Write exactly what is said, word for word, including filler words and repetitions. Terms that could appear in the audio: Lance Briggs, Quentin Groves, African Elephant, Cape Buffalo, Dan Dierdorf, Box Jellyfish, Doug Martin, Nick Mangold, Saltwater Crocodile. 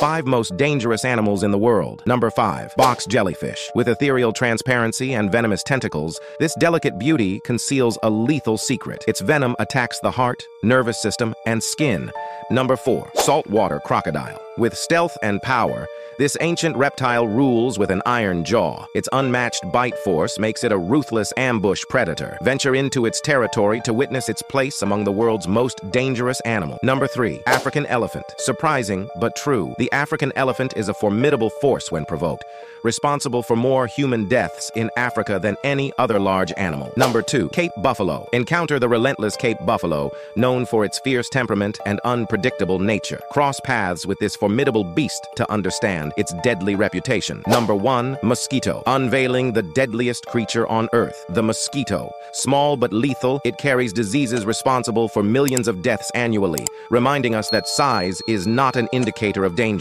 five most dangerous animals in the world. Number five. Box jellyfish. With ethereal transparency and venomous tentacles, this delicate beauty conceals a lethal secret. Its venom attacks the heart, nervous system, and skin. Number four. Saltwater crocodile. With stealth and power, this ancient reptile rules with an iron jaw. Its unmatched bite force makes it a ruthless ambush predator. Venture into its territory to witness its place among the world's most dangerous animal. Number three. African elephant. Surprising, but true. The African elephant is a formidable force when provoked, responsible for more human deaths in Africa than any other large animal. Number two. Cape buffalo. Encounter the relentless Cape buffalo, known for its fierce temperament and unpredictable nature. Cross paths with this formidable formidable beast to understand its deadly reputation. Number one, mosquito. Unveiling the deadliest creature on earth, the mosquito. Small but lethal, it carries diseases responsible for millions of deaths annually, reminding us that size is not an indicator of danger.